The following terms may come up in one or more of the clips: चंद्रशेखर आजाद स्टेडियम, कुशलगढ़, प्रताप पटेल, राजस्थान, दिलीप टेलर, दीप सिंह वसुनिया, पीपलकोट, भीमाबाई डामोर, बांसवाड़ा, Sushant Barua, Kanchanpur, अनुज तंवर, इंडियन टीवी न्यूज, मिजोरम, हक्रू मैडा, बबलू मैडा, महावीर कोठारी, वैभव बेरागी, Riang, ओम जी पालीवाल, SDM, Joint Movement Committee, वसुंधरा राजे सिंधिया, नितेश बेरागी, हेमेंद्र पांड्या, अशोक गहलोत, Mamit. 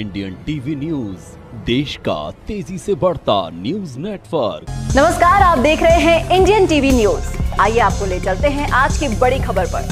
इंडियन टीवी न्यूज, देश का तेजी से बढ़ता न्यूज नेटवर्क। नमस्कार, आप देख रहे हैं इंडियन टीवी न्यूज। आइए आपको ले चलते हैं आज की बड़ी खबर पर।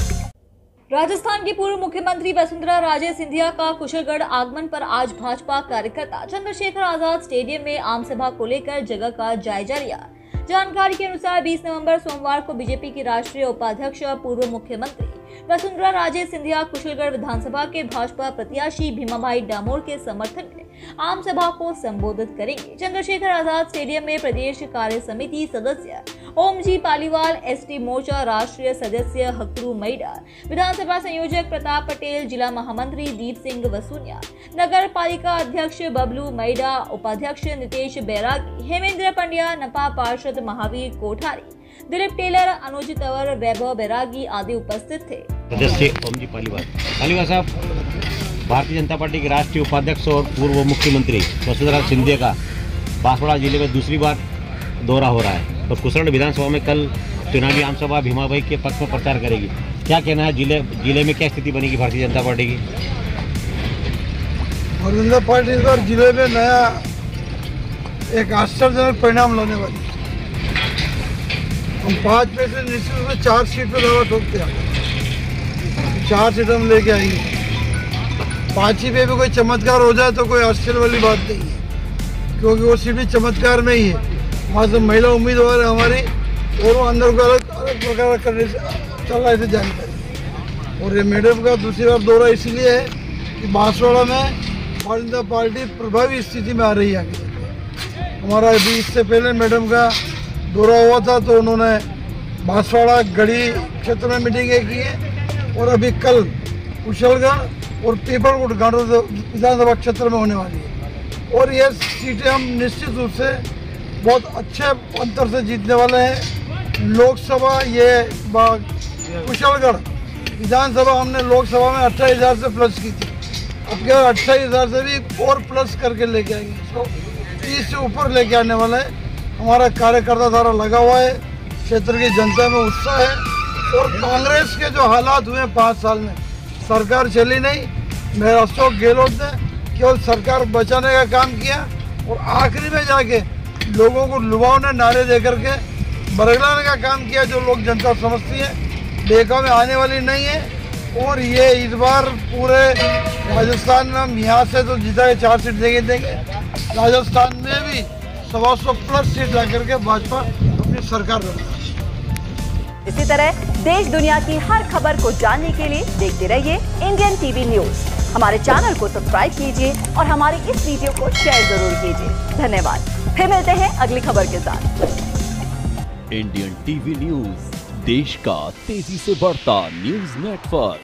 राजस्थान की पूर्व मुख्यमंत्री वसुंधरा राजे सिंधिया का कुशलगढ़ आगमन पर आज भाजपा कार्यकर्ता चंद्रशेखर आजाद स्टेडियम में आम सभा को लेकर जगह का जायजा लिया। जानकारी के अनुसार 20 नवंबर सोमवार को बीजेपी की राष्ट्रीय उपाध्यक्ष और पूर्व मुख्यमंत्री वसुंधरा राजे सिंधिया कुशलगढ़ विधानसभा के भाजपा प्रत्याशी भीमाबाई डामोर के समर्थन में आम सभा को संबोधित करेंगे। चंद्रशेखर आजाद स्टेडियम में प्रदेश कार्य समिति सदस्य ओम जी पालीवाल, एसटी मोर्चा राष्ट्रीय सदस्य हक्रू मैडा, विधानसभा संयोजक प्रताप पटेल, जिला महामंत्री दीप सिंह वसुनिया, नगर पालिका अध्यक्ष बबलू मैडा, उपाध्यक्ष नितेश बेरागी, हेमेंद्र पांड्या, नपा पार्षद महावीर कोठारी, दिलीप टेलर, अनुज तंवर, वैभव बेरागी आदि उपस्थित थे। सदस्य ओम जी पालीवाल साहब, भारतीय जनता पार्टी के राष्ट्रीय उपाध्यक्ष और पूर्व मुख्यमंत्री वसुंधरा सिंधिया का बांसवाड़ा जिले में दूसरी बार दौरा हो रहा है और कुशलगढ़ विधानसभा में कल चुनावी आम सभा भीमाबाई के पक्ष में प्रचार करेगी। क्या कहना है, जिले में क्या स्थिति बनेगी भारतीय जनता पार्टी की? भारतीय जनता पार्टी का जिले में नया एक आश्चर्यजनक परिणाम लाने वाली है। हम 5 में से निश्चित रूप से 4 सीट पर दावा ठोकते हैं, 4 सीट हम लेके आएंगे। 5 पे भी कोई चमत्कार हो जाए तो कोई आश्चर्य वाली बात नहीं है, क्योंकि वो सीट भी चमत्कार में ही है। वहाँ से महिला उम्मीदवार है हमारी और वो अंदर को अलग प्रकार करने से चल रहा है जानकारी। और ये मैडम का दूसरी बार दौरा इसलिए है कि बांसवाड़ा में भारतीय जनता पार्टी प्रभावी स्थिति में आ रही है। हमारा अभी इससे पहले मैडम का दौरा हुआ था तो उन्होंने बांसवाड़ा गढ़ी क्षेत्र में मीटिंगें की है और अभी कल कुशलगढ़ और पीपलकोट विधानसभा क्षेत्र में होने वाली है। और ये सीटें हम निश्चित रूप से बहुत अच्छे अंतर से जीतने वाले हैं। लोकसभा ये कुशलगढ़ विधानसभा हमने लोकसभा में 28,000 से प्लस की थी, अब क्या 28,000 से भी और प्लस करके लेके आएंगे, इसको 30 से ऊपर लेके आने वाला है। हमारा कार्यकर्ता द्वारा लगा हुआ है, क्षेत्र की जनता में उत्साह है। और कांग्रेस के जो हालात हुए 5 साल में, सरकार चली नहीं, मेरा अशोक गहलोत ने केवल सरकार बचाने का काम किया और आखिरी में जाके लोगों को लुभावने नारे दे करके बरगलाने का काम किया जो लोग जनता समझती है देखा में आने वाली नहीं है। और ये इस बार पूरे राजस्थान में हम यहाँ से तो जीता के 4 सीट देंगे राजस्थान में भी 125 प्लस सीट लाकर के भाजपा अपनी सरकार बनाएगी। इसी तरह देश दुनिया की हर खबर को जानने के लिए देखते रहिए इंडियन टीवी न्यूज। हमारे चैनल को सब्सक्राइब कीजिए और हमारे इस वीडियो को शेयर जरूर कीजिए। धन्यवाद। फिर मिलते हैं अगली खबर के साथ। इंडियन टीवी न्यूज, देश का तेजी से बढ़ता न्यूज नेटवर्क।